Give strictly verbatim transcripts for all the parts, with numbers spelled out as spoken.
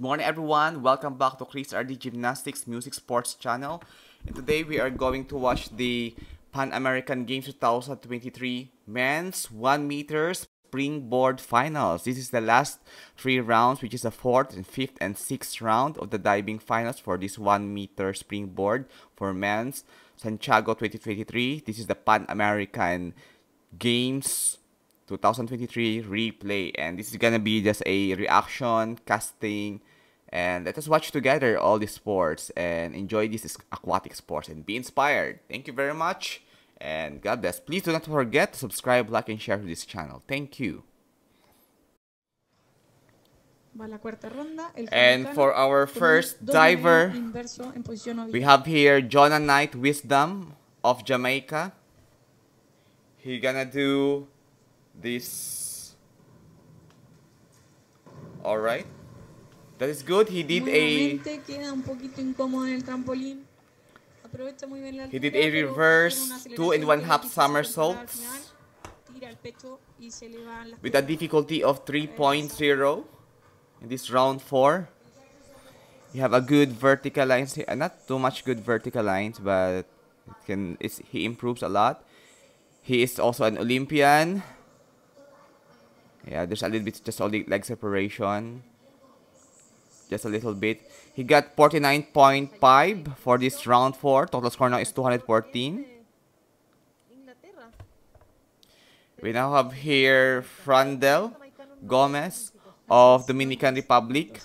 Good morning, everyone. Welcome back to ChrisRD Gymnastics Music Sports Channel. And today we are going to watch the Pan American Games twenty twenty-three Men's one meter Springboard Finals. This is the last three rounds, which is the fourth and fifth and sixth round of the diving finals for this one meter springboard for men's Santiago twenty twenty-three. This is the Pan American Games twenty twenty-three replay, and this is gonna be just a reaction casting, and let us watch together all the sports and enjoy these aquatic sports and be inspired. Thank you very much and God bless. Please do not forget to subscribe, like, and share to this channel. Thank you. And for our first diver, we have here Jahnai Knight-Wisdom of Jamaica. He's gonna do this. All right, that is good. He did a he did a reverse two and one half somersaults with a difficulty of three point zero in this round four. You have a good vertical lines, not too much good vertical lines, but it can it's, he improves a lot. He is also an Olympian. Yeah, there's a little bit, just only leg separation. Just a little bit. He got forty-nine point five for this round four. Total score now is two hundred fourteen. We now have here Frandel Gomez of Dominican Republic.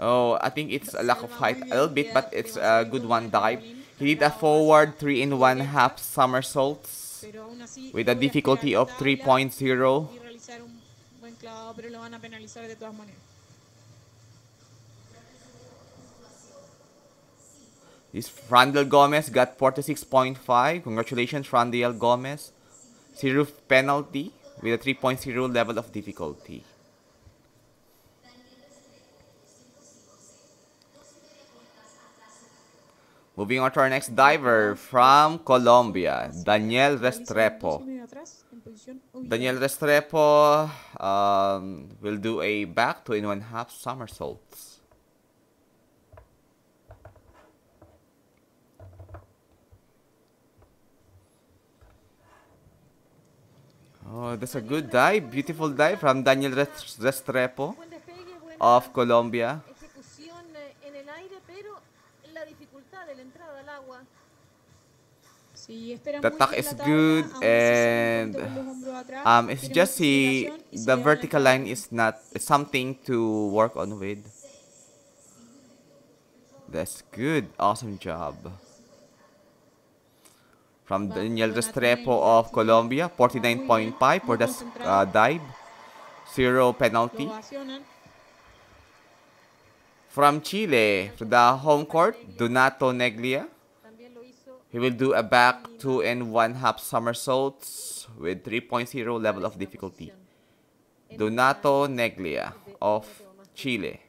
Oh, I think it's a lack of height a little bit, but it's a good one dive. He did a forward three in one half somersaults with a difficulty of three point zero. This Frandel Gomez got forty-six point five. Congratulations, Frandel Gomez. Zero penalty with a three point zero level of difficulty. Moving on to our next diver from Colombia, Daniel Restrepo. Daniel Restrepo um, will do a back two in one half somersaults. Oh, that's a good dive, beautiful dive from Daniel Restrepo of Colombia. The tuck is good, and um, it's just he, the vertical line is not it's something to work on with. That's good, awesome job. From Daniel Restrepo of Colombia, forty-nine point five for the uh, dive, zero penalty. From Chile, for the home court, Donato Neglia. He will do a back two and one half somersaults with three point zero level of difficulty. Donato Neglia of Chile.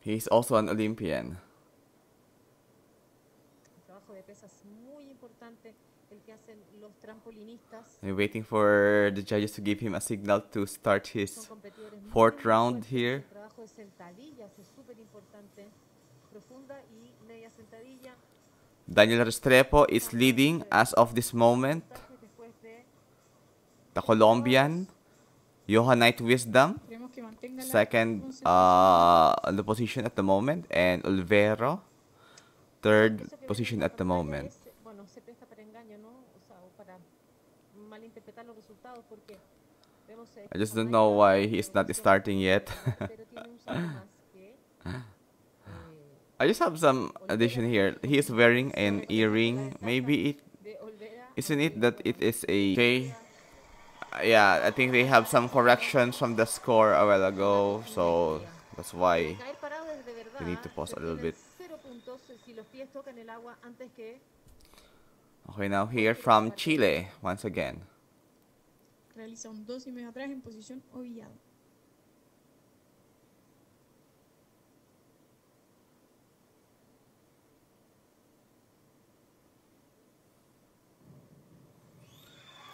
He is also an Olympian. I'm waiting for the judges to give him a signal to start his fourth round here. Daniel Restrepo is leading as of this moment. The Colombian, Jahnai Knight-Wisdom, second uh, on the position at the moment, and Olvera, third position at the moment. I just don't know why he is not starting yet. I just have some addition here. He is wearing an earring. Maybe it isn't it that it is a J. Yeah, I think they have some corrections from the score a while ago, so that's why we need to pause a little bit. Okay, now here from Chile once again.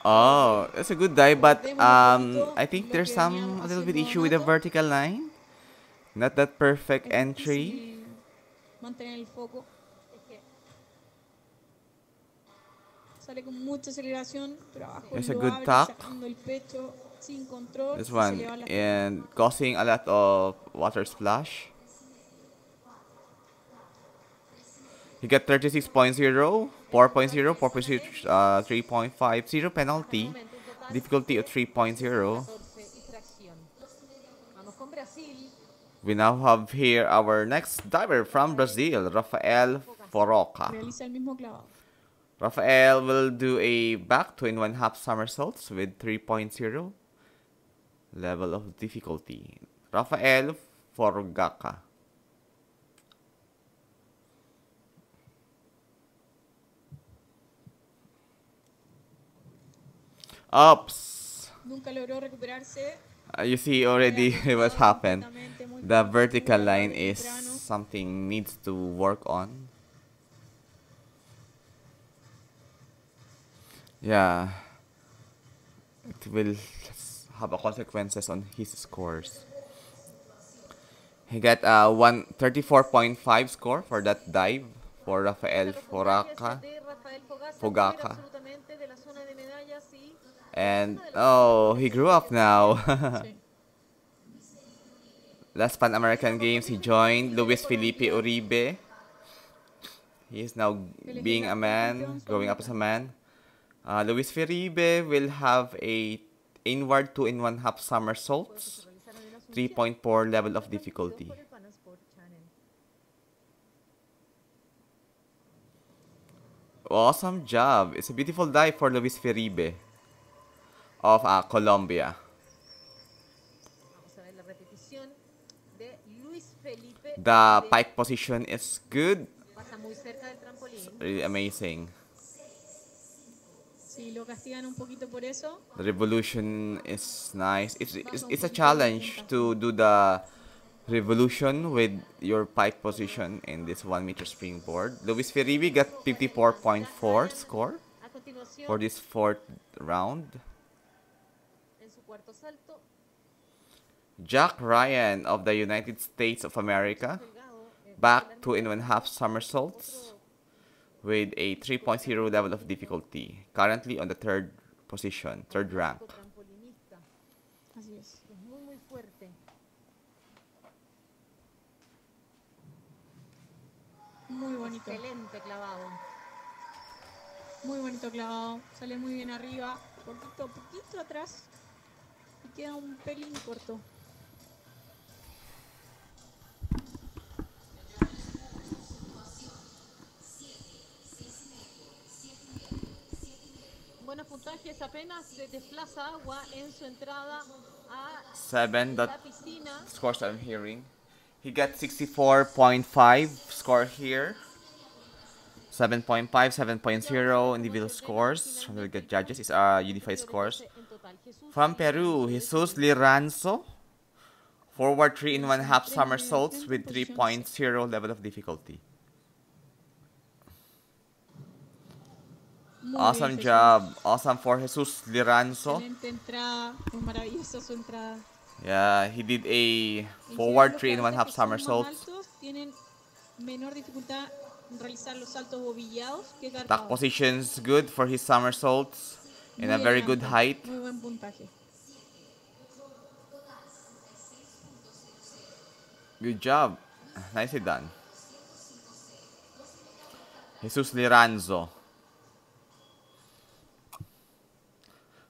Oh, that's a good dive, but um, I think there's some a little bit issue with the vertical line. Not that perfect entry. There's a good tuck. This one, and causing a lot of water splash. You get thirty-six point zero, four point zero, four point zero, uh, three point five, penalty, difficulty of three point zero. We now have here our next diver from Brazil, Rafael Fogaça. Rafael will do a back two and one half somersaults with three point zero level of difficulty. Rafael Fogaça. Ups. Uh, you see already what happened. The vertical line is something needs to work on. Yeah. It will have a consequences on his scores. He got a one thirty-four point five score for that dive for Rafael Fogaça. Fogaça. And, oh, he grew up now. Last Pan American Games, he joined Luis Felipe Uribe. He is now being a man, growing up as a man. Uh, Luis Felipe will have a inward two and one half somersaults, three point four level of difficulty. Awesome job. It's a beautiful dive for Luis Felipe of uh, Colombia. The pike position is good. It's really amazing. The revolution is nice. It's, it's, it's a challenge to do the revolution with your pike position in this one meter springboard. Luis Felipe got fifty-four point four score for this fourth round. Jack Ryan of the United States of America, back two and one half somersaults with a three point zero level of difficulty, currently on the third position, third rank. Muy bonito. Excelente clavado. Muy bonito clavado. Sale muy bien arriba. Poquito, poquito atrás. Y queda un pelín corto. Buenos puntajes. Apenas se desplaza agua en su entrada a la piscina. Scores I'm hearing. He got sixty-four point five score here. seven point five, seven point zero individual scores from the judges. It's uh, unified scores. From Peru, Jesus Liranzo. Forward three in one half somersaults with three point zero level of difficulty. Awesome job. Awesome for Jesus Liranzo. Yeah, he did a forward three in one half somersaults. Tuck position's good for his somersaults. In a very good height. Good job. Nicely done. Jesus Liranzo.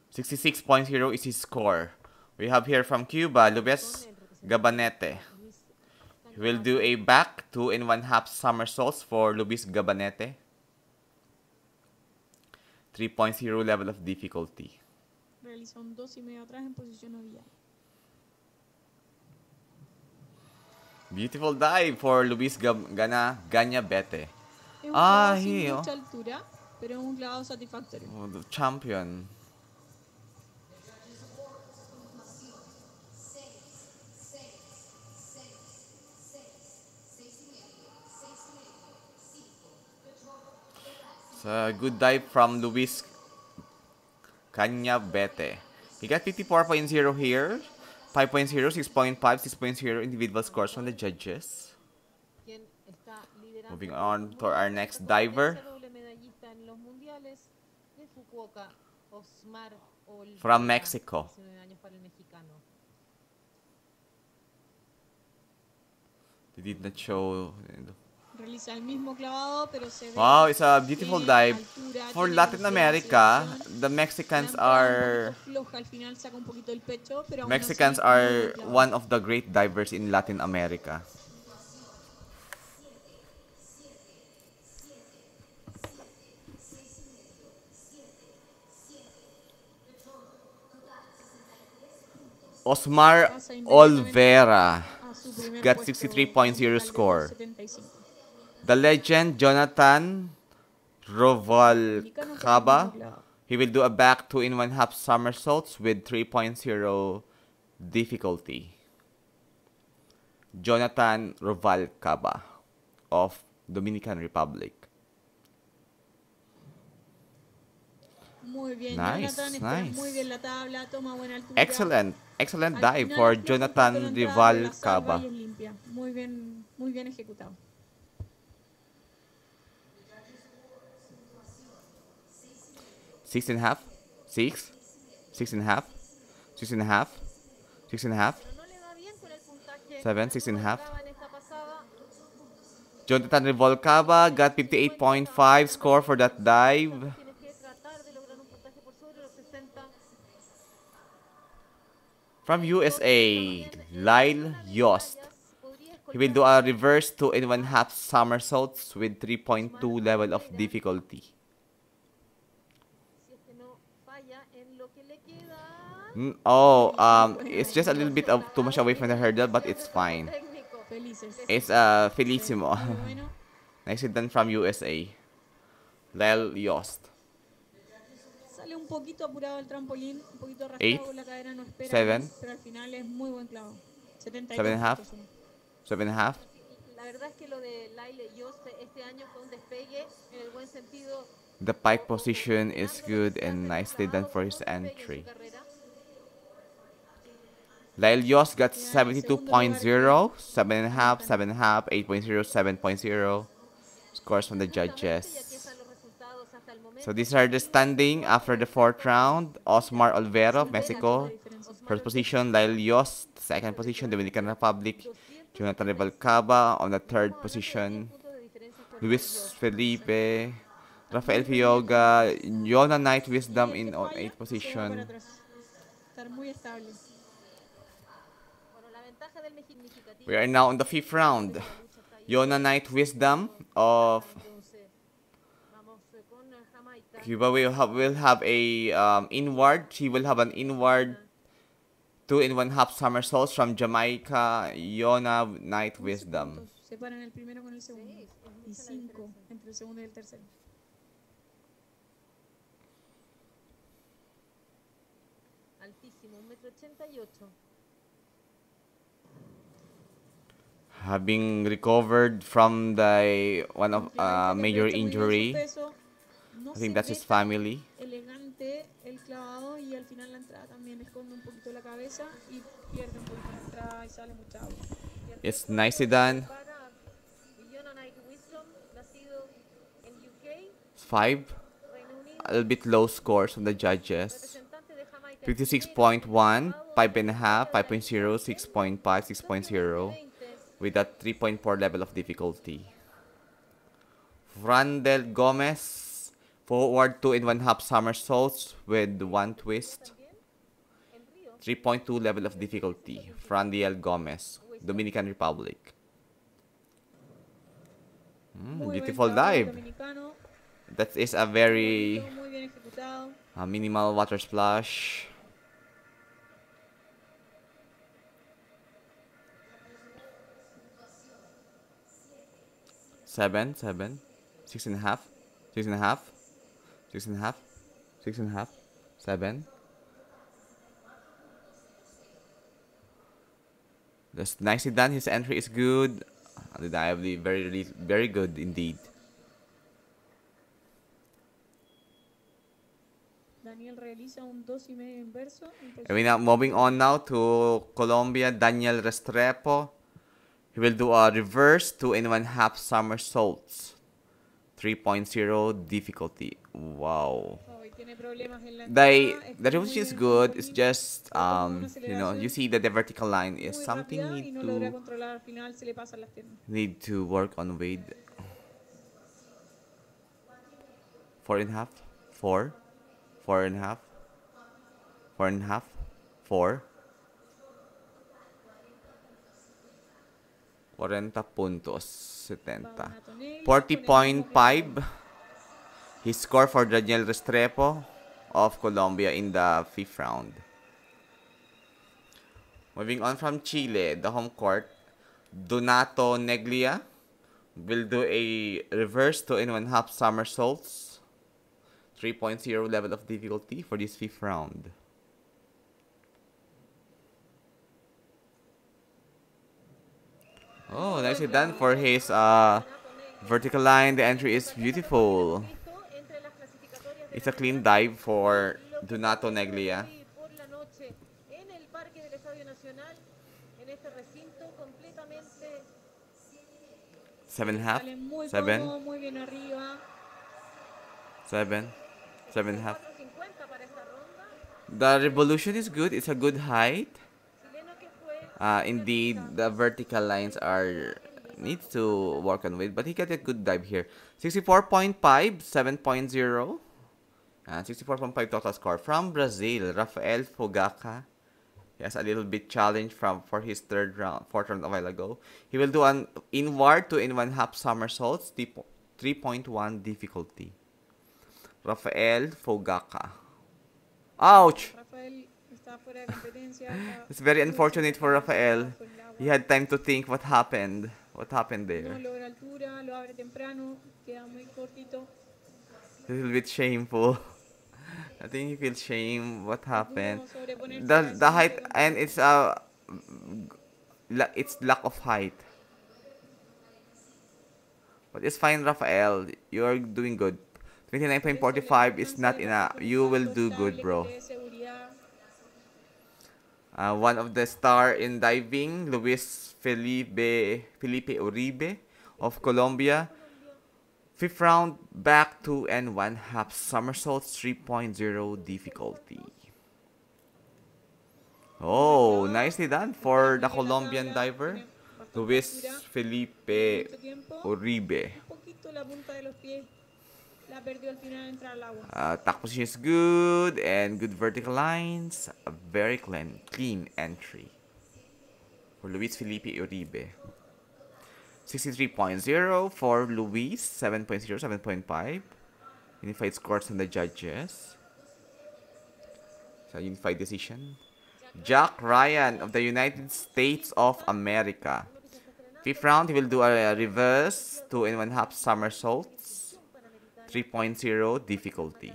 sixty-six point zero is his score. We have here from Cuba, Luis Cañabate. He will do a back two and one half somersaults for Luis Cañabate. three point zero level of difficulty. Beautiful dive for Luis Cañabate. Ah, he, oh. Oh, the champion. Uh, good dive from Luis Cañabate. He got fifty-four point zero here, five point zero, six point five, six point zero individual scores from the judges. Moving on to our next diver. From Mexico. They did not show. Wow, it's a beautiful dive. For Latin America, the Mexicans are Mexicans are one of the great divers in Latin America. Osmar Olvera got sixty-three point zero score. The legend, Jonathan Ruvalcaba, he will do a back two in one half somersaults with three point zero difficulty. Jonathan Ruvalcaba of Dominican Republic. Nice, nice. Excellent. Excellent dive for Jonathan Ruvalcaba. Six and a half, six, six and a half, six and a half, six and a half, seven, six and a half. Jonathan Ruvalcaba got fifty-eight point five score for that dive. From U S A, Lyle Yost. He will do a reverse two and one half somersaults with three point two level of difficulty. Oh, um, it's just a little bit of too much away from the hurdle, but it's fine. It's uh, Felissimo. Nicely done from U S A. Lyle Yost. eight, seven, seven and a half, seven and a half. The pike position is good and nicely done for his entry. Lyle Yost got seventy-two point zero, seven and a half, seven and a half, eight point zero, seven point zero. Scores from the judges. So these are the standing after the fourth round. Osmar Olvera of Mexico, first position. Lyle Yost, second position. Dominican Republic, Jonathan Ruvalcaba on the third position. Luis Felipe, Rafael Fogaça, Jahnai Knight-Wisdom in on eighth position. We are now on the fifth round. Jahnai Knight-Wisdom of Cuba will have, will have a um, inward. She will have an inward two in one half somersaults from Jamaica, Jahnai Knight-Wisdom. Having recovered from the one of uh, major injury. I think that's his family. It's nicely done. Five. A little bit low scores from the judges. fifty-six point one, five point five, five point zero, six point five, six point zero. With a three point four level of difficulty. Frandel Gomez. Forward two in one half somersaults with one twist. three point two level of difficulty. Frandel Gomez, Dominican Republic. Mm, beautiful dive. That is a very uh, minimal water splash. Seven, seven, six and a half, six and a half. Six and a half, six and a half, seven. That's nicely done. His entry is good. Undeniably, very, very good indeed. And we're now moving on now to Colombia, Daniel Restrepo. He will do a reverse two and one half somersaults, three point zero difficulty. Wow. They, the reverse is good. It's just, um, you know, you see that the vertical line is something need to, need to work on with. Four and a half, four, four and a half, four and a half, four. forty point seventy. forty point five. His score for Daniel Restrepo of Colombia in the fifth round. Moving on from Chile, the home court, Donato Neglia will do a reverse two and one half somersaults, three point zero level of difficulty for this fifth round. Oh, nicely done for his uh, vertical line. The entry is beautiful. It's a clean dive for Donato Neglia. Seven half, seven, seven, seven half. The revolution is good. It's a good height. Uh, indeed, the vertical lines are needs to work on with, but he got a good dive here. sixty-four point five, seven point zero, and sixty-four point five total score from Brazil. Rafael Fogaça, he has a little bit challenge from for his third round, fourth round a while ago. He will do an inward two in one half somersaults, three point one difficulty. Rafael Fogaça. Ouch! It's very unfortunate for Rafael. He had time to think what happened. What happened there? It's a little bit shameful. I think he feels shame what happened. The, the height, and it's a uh, it's lack of height. But it's fine, Rafael. You're doing good. twenty-nine point four five is not enough. You will do good, bro. Uh, one of the star in diving, Luis Felipe Felipe Uribe of Colombia. Fifth round, back two and one half somersaults, three point zero difficulty. Oh, nicely done for the Colombian diver, Luis Felipe Uribe. Uh, Tack position is good and good vertical lines. A very clean, clean entry for Luis Felipe Uribe. sixty-three point zero for Luis, seven point zero, seven point five. Unified scores from the judges. It's a unified decision. Jack Ryan of the United States of America. Fifth round, he will do a reverse two and one half somersaults. three point zero difficulty.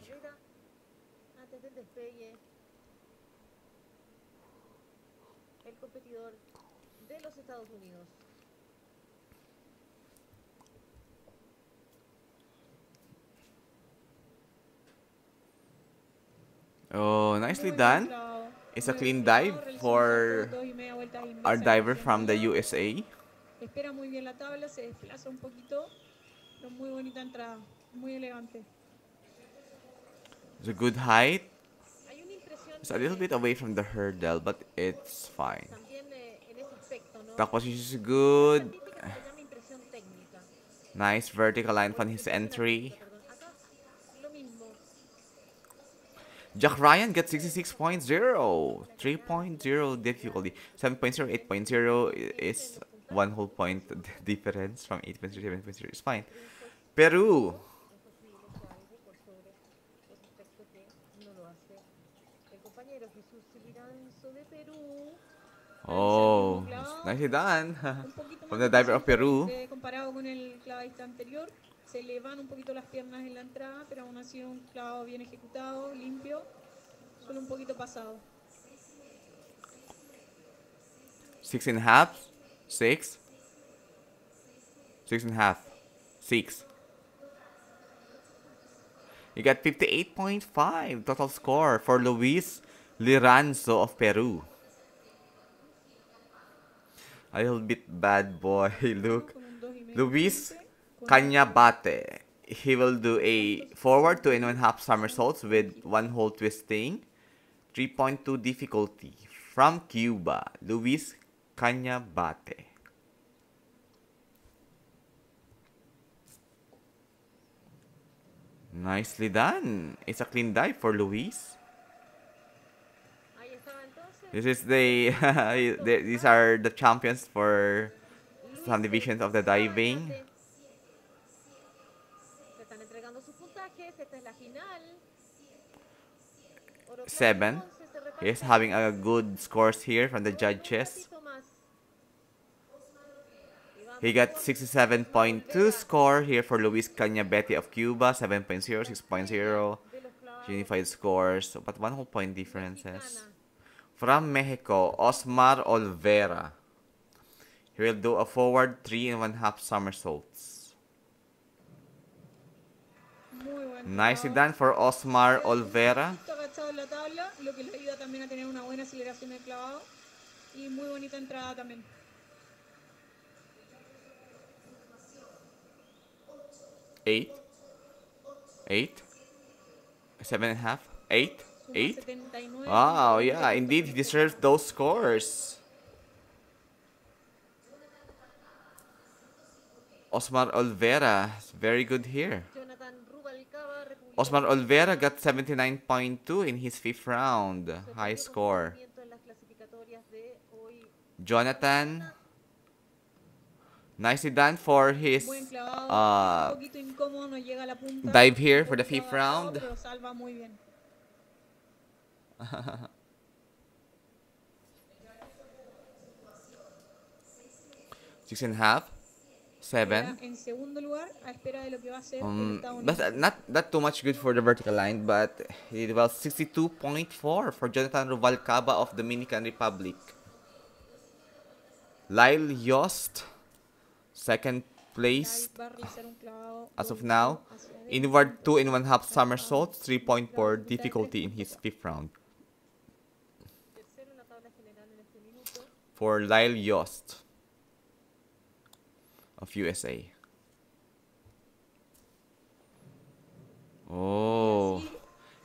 Oh, nicely done. It's a clean dive for our diver from the U S A. It's a good height. It's a little bit away from the hurdle, but it's fine. Tuck position is good. Nice vertical line from his entry. Jack Ryan gets sixty-six point zero, three point zero difficulty. seven point zero, eight point zero is one whole point difference from eight point zero to seven point zero. It's fine. Peru. Oh, nicely done from the diver of Peru. Six and a half, six, six and a half, six. You got fifty-eight point five total score for Luis Liranzo of Peru. A little bit bad boy, look. Luis Cañabate. He will do a forward two and one half somersaults with one whole twisting. three point two difficulty. From Cuba, Luis Cañabate. Nicely done. It's a clean dive for Luis. This is the, the these are the champions for some divisions of the diving. Seven. He's having a good scores here from the judges. He got sixty-seven point two score here for Luis Cañabate of Cuba, seven point zero, six point zero, unified scores, but one whole point differences. From Mexico, Osmar Olvera. He will do a forward three and one half somersaults. Nicely done for Osmar Olvera. Eight, eight, seven and a half, eight, eight. Wow, yeah, indeed, he deserves those scores. Osmar Olvera, very good here. Osmar Olvera got seventy-nine point two in his fifth round, high score. Jonathan. Nicely done for his uh, dive here for the fifth round. Six and a half, seven. Um, but not not too much good for the vertical line, but it was sixty-two point four for Jonathan Ruvalcaba of Dominican Republic. Lyle Yost. Second place as of now. Inward two and one half somersaults, three point four difficulty in his fifth round. For Lyle Yost of U S A. Oh,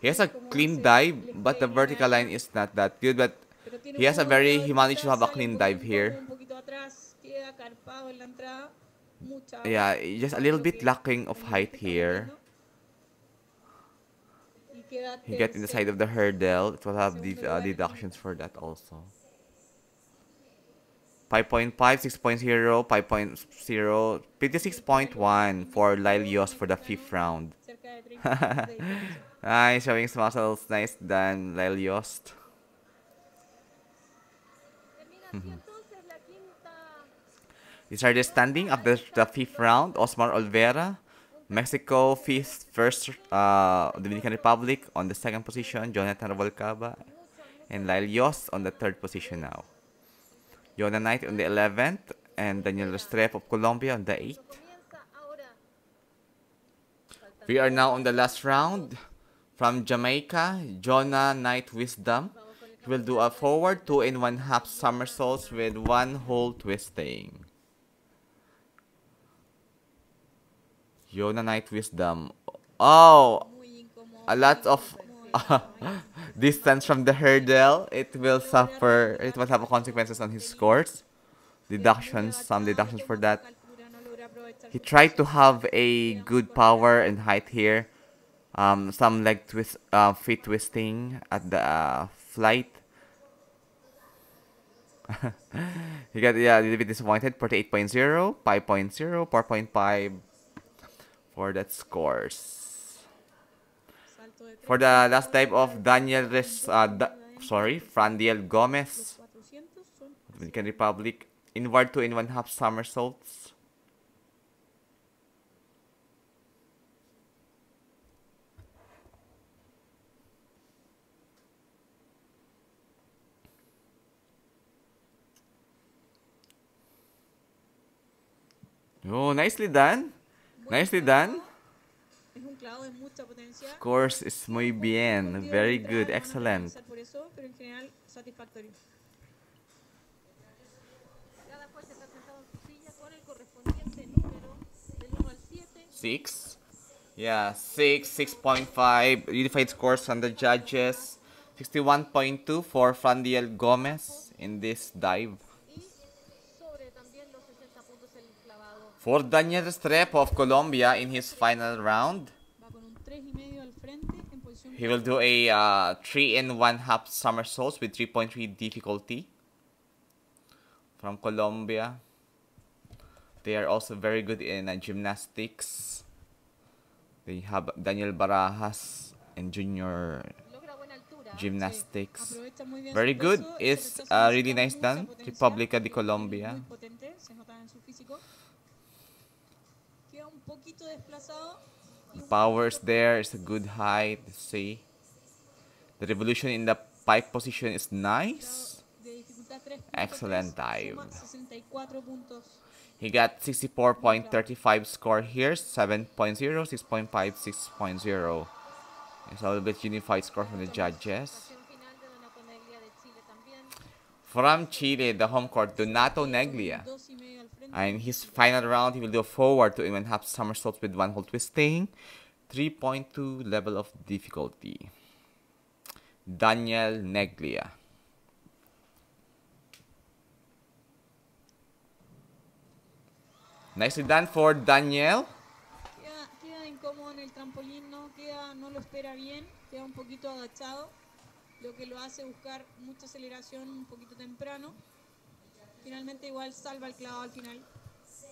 he has a clean dive, but the vertical line is not that good. But he has a very, he managed to have a clean dive here. Yeah, just a little bit lacking of height here. He got in the side of the hurdle. It will have these uh, deductions for that also. five point five, six point zero, five point zero, fifty-six point one for Lyle Yost for the fifth round. Nice, showing his muscles. Nice done, Lyle Yost. These are the standing after the fifth round. Osmar Olvera, Mexico, fifth, first, uh, Dominican Republic on the second position. Jonathan Ruvalcaba and Lyle Yost on the third position now. Jahnai Knight on the eleventh and Daniel Restrepo of Colombia on the eighth. We are now on the last round. From Jamaica, Jahnai Knight-Wisdom. He will do a forward two and one half somersaults with one whole twisting. Jahnai Knight-Wisdom. Oh, a lot of uh, distance from the hurdle. It will suffer. It will have consequences on his scores. Deductions, some deductions for that. He tried to have a good power and height here. Um, some leg twist, uh, feet twisting at the uh, flight. He got yeah, a little bit disappointed. forty-eight point zero, five point zero, four point five. For that scores. For the last dive of Daniel Res, uh, da, sorry, Frandel Gomez, Dominican Republic, inward two and one half somersaults. Oh, nicely done. Nicely done. Of course, it's muy bien. Very good. Excellent. Six. Yeah, six, six point five. Unified scores from the judges. sixty-one point two for Frandel Gomez in this dive. For Daniel Restrepo of Colombia in his final round, he will do a uh, three and one half somersaults with three point three difficulty. From Colombia, they are also very good in uh, gymnastics. They have Daniel Barajas in junior gymnastics. Very good. It's uh, really nice done. República de Colombia. The power's there, it's a good height, see. The revolution in the pipe position is nice. Excellent dive. He got sixty-four point three five score here, seven point zero, six point five, six point zero. It's a little bit unified score from the judges. From Chile, the home court, Donato Neglia. And in his final round, he will do a forward to even half somersaults with one hole twisting, three point two level of difficulty. Daniel Neglia. Nicely done for Daniel.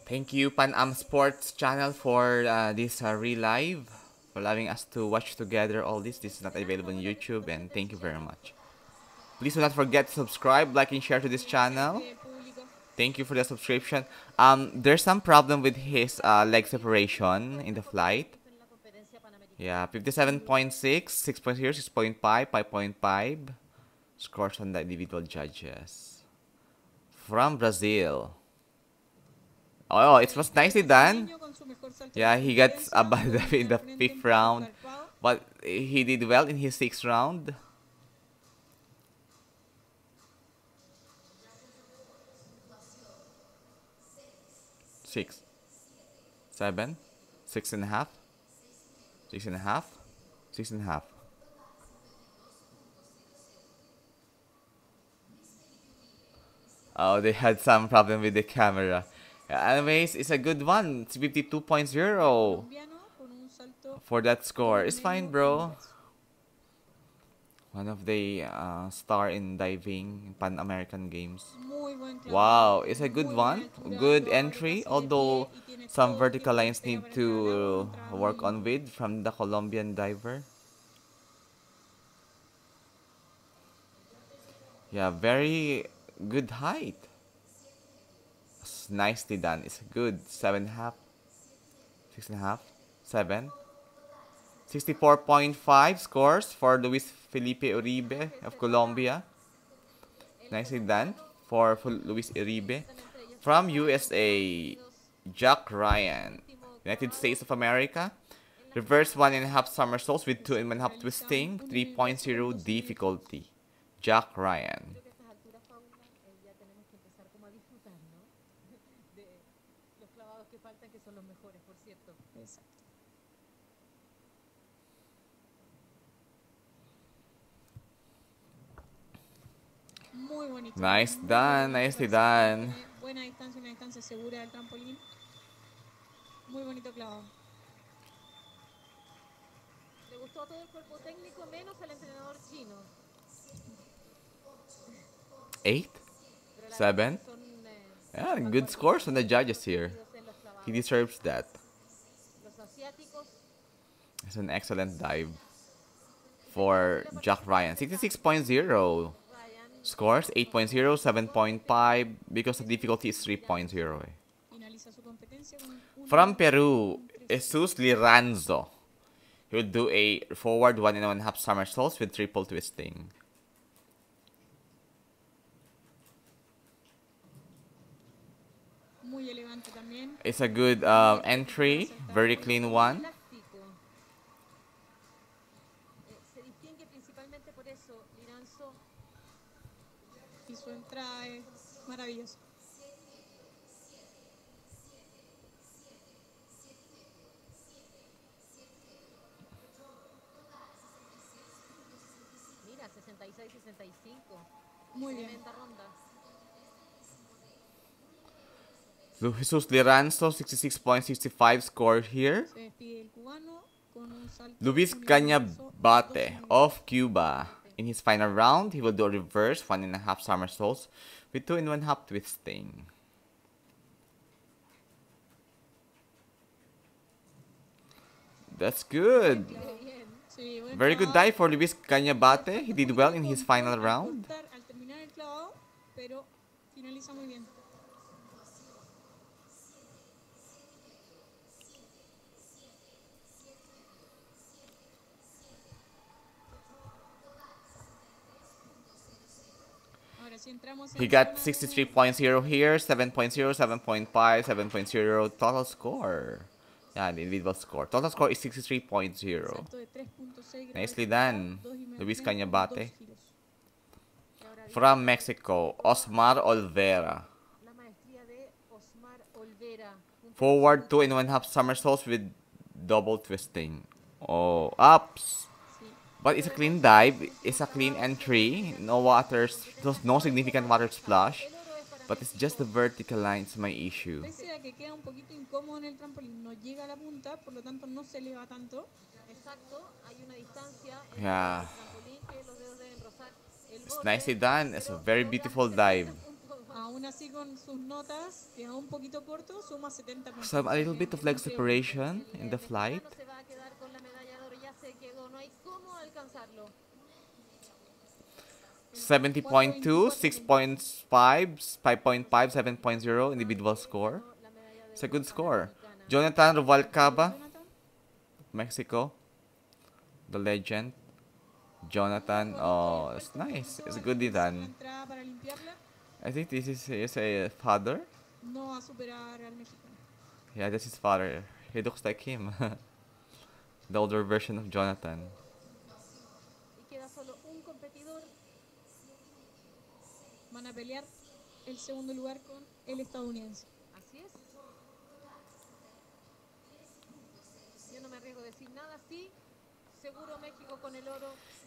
Thank you, Pan Am Sports Channel, for uh, this uh, re-live, for allowing us to watch together all this. This is not available on YouTube, and thank you very much. Please do not forget to subscribe, like, and share to this channel. Thank you for the subscription. Um, there's some problem with his uh, leg separation in the flight. Yeah, fifty-seven point six, six point zero, six point five, five point five. Scores on the individual judges. From Brazil. Oh, it was nicely done. Yeah, he got a bad dive in the fifth round, but he did well in his sixth round. Six. Seven. Six and a half. Six and a half. Six and a half. Oh, they had some problem with the camera. Anyways, it's a good one. It's fifty-two point zero for that score. It's fine, bro. One of the uh, star in diving in Pan American Games. Wow, it's a good one. Good entry, although some vertical lines need to work on with from the Colombian diver. Yeah, very good height. It's nicely done. It's good. Seven and a half. Six and a half. Seven. sixty-four point five scores for Luis Felipe Uribe of Colombia. Nicely done for Luis Uribe. From U S A, Jack Ryan. United States of America. Reverse one and a half somersaults with two and one half twisting. three point zero difficulty. Jack Ryan. Nice done, nicely done. Eight, seven. Yeah, good scores from the judges here. He deserves that. It's an excellent dive for Jack Ryan. sixty-six point zero. Scores eight point zero, seven point five, because the difficulty is three point zero. From Peru, Jesus Liranzo. He will do a forward one and one half somersaults with triple twisting. It's a good um, entry, very clean one. y su entrada es maravillosa. Mira, sesenta y seis sesenta y cinco. Muy bien. Ronda. So Jesus Liranzo, sixty-six point six five scored here. Luis Cañabate of Cuba. In his final round, he will do a reverse one and a half somersaults with two and one half twisting. That's good. Very good dive for Luis Cañabate. He did well in his final round. He got sixty-three point zero here, seven point zero, seven point five, seven point zero total score. Yeah, the individual score. Total score is sixty-three point zero. Nicely done, Luis Cañabate. From Mexico, Osmar Olvera. Forward two and one half somersaults with double twisting. Oh, ups. But it's a clean dive, it's a clean entry, no water, no significant water splash, but it's just the vertical line is my issue. Yeah. It's nicely done, it's a very beautiful dive. So a little bit of leg separation in the flight. seventy point two, six point five, five point five, seven point zero individual score. It's a good score. Jonathan Ruvalcaba, Mexico, the legend. Jonathan, oh, it's nice. It's good done. I think this is his uh, father. Yeah, that's his father. He looks like him. The older version of Jonathan.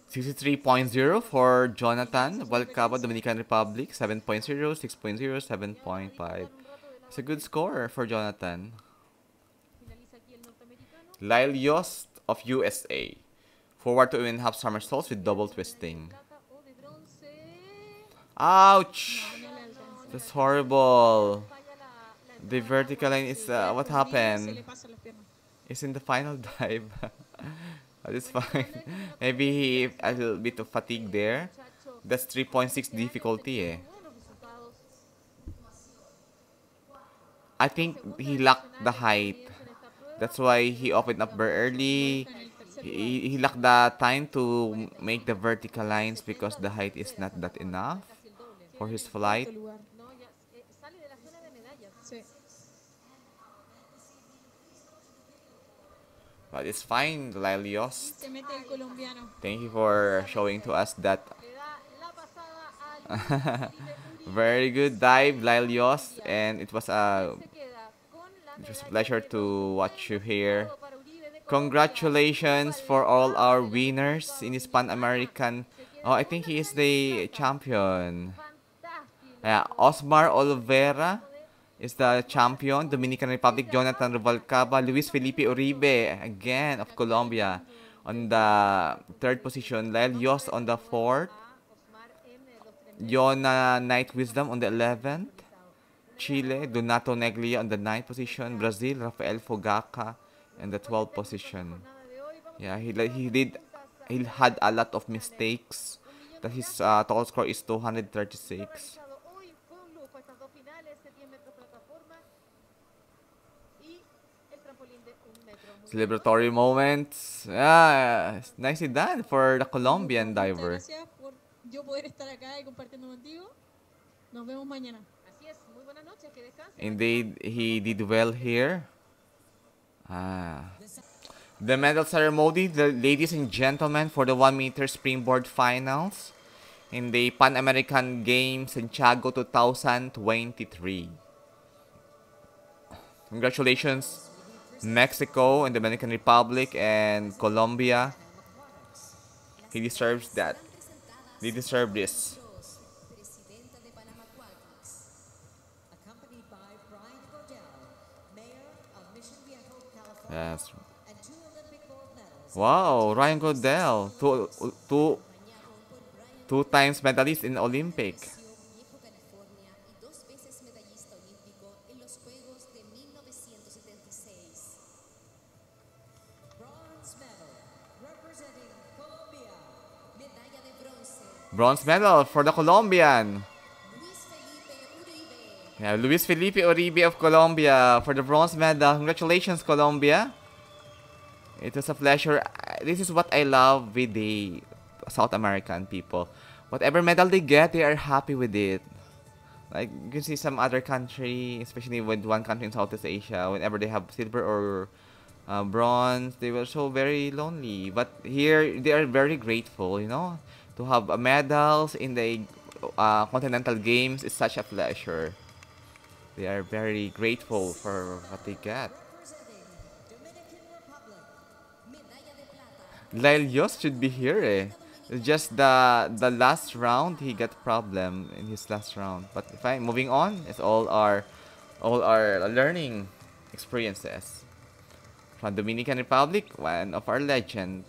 sixty-three point zero for Jonathan Ruvalcaba, Dominican Republic. seven point zero, six point zero, seven point five. It's a good score for Jonathan. Lyle Yost of U S A. Forward to even half somersaults with double twisting. Ouch! That's horrible. The vertical line is uh, what happened. It's in the final dive. It's fine. Maybe he a little bit of fatigue there. That's three point six difficulty. Eh. I think he lacked the height. That's why he opened up very early. He, he lacked the time to make the vertical lines because the height is not that enough for his flight. But it's fine, Lyle Yost. Thank you for showing to us that. Very good dive, Lyle Yost, and it was a it was a pleasure to watch you here. Congratulations for all our winners in this Pan American. Oh, I think he is the champion. Yeah, Osmar Olvera is the champion. Dominican Republic, Jonathan Ruvalcaba. Luis Felipe Uribe, again, of Colombia, on the third position. Lyle Yost on the fourth. Jahnai Knight-Wisdom on the eleventh. Chile, Donato Neglia on the ninth position. Brazil, Rafael Fogaça in the twelfth position. Yeah, he he did he had a lot of mistakes. That his uh, total score is two hundred thirty-six. Celebratory moments. Yeah, nicely done for the Colombian diver. Indeed, he did well here. Ah. The medal ceremony, the ladies and gentlemen, for the one meter springboard finals. in the Pan American Games Santiago two thousand twenty-three. Congratulations, Mexico and Dominican Republic and Colombia. He deserves that. They deserve this. Yes. Wow, Ryan Godel, two, two, two times medalist in Olympic. Bronze medal for the Colombian. Yeah, Luis Felipe Uribe of Colombia for the bronze medal. Congratulations, Colombia. It was a pleasure. This is what I love with the South American people. Whatever medal they get, they are happy with it. Like, you can see some other country, especially with one country in Southeast Asia, whenever they have silver or uh, bronze, they were so very lonely. But here, they are very grateful, you know? To have uh, medals in the uh, continental games is such a pleasure. They are very grateful for what they get. Lyle Yost should be here, eh? It's just the the last round he got problem in his last round. But fine, moving on. It's all our all our learning experiences from Dominican Republic, one of our legend.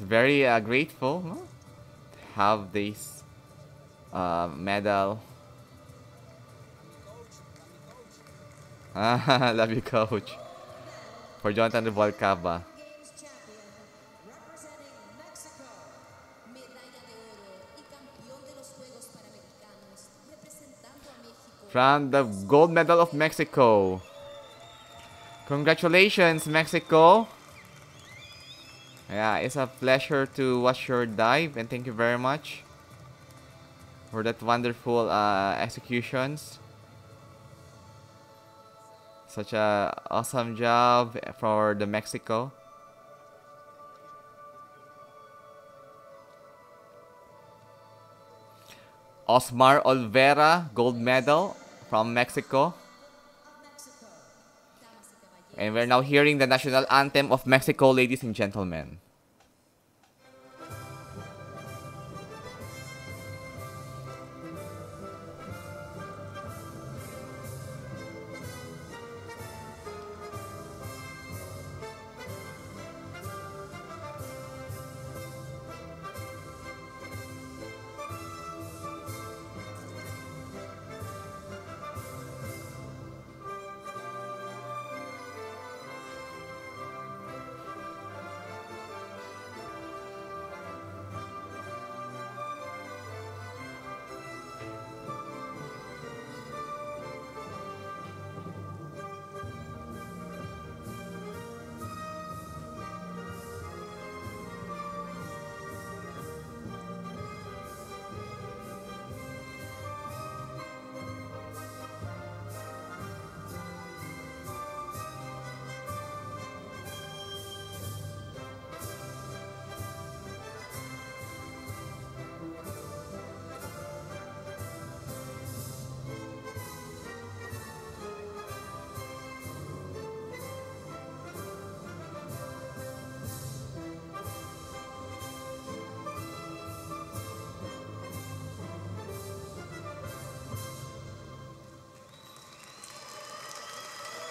Very uh, grateful huh? to have this uh, medal. Ah, love you, coach. For Jonathan Ruvalcaba. From the gold medal of Mexico. Congratulations, Mexico. Yeah, it's a pleasure to watch your dive, and thank you very much for that wonderful uh, executions. Such a awesome job for the Mexico. Osmar Olvera, gold medal from Mexico. And we're now hearing the national anthem of Mexico, ladies and gentlemen.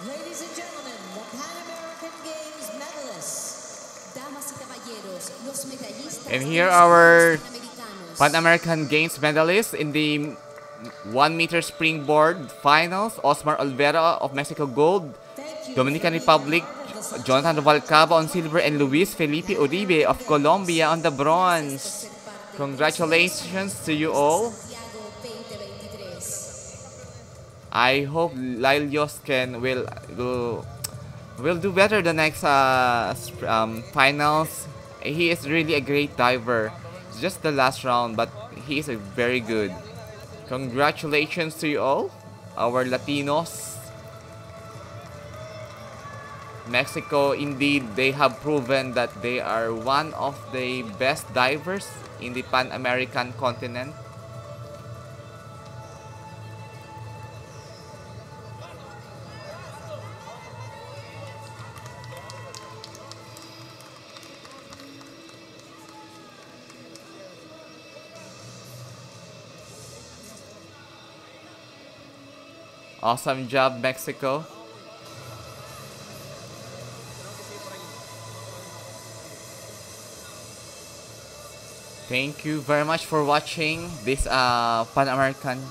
Ladies and gentlemen, the Pan American Games medalists, damas y caballeros, los medallistas. And here are our Pan American Games medalists in the one meter springboard finals. Osmar Olvera of Mexico gold, Dominican Republic, Jonathan Ruvalcaba on silver, and Luis Felipe Uribe of Colombia on the bronze. Congratulations to you all. I hope Lyle Yost can will do will do better the next uh, um, finals. He is really a great diver. It's just the last round, but he is a very good. Congratulations to you all, our Latinos. Mexico, indeed, they have proven that they are one of the best divers in the Pan American continent. Awesome job, Mexico. Thank you very much for watching this uh, Pan American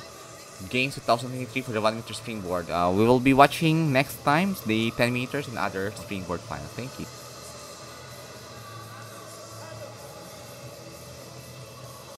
Games twenty twenty-three for the one meter springboard. Uh, we will be watching next time the ten meters and other springboard final. Thank you.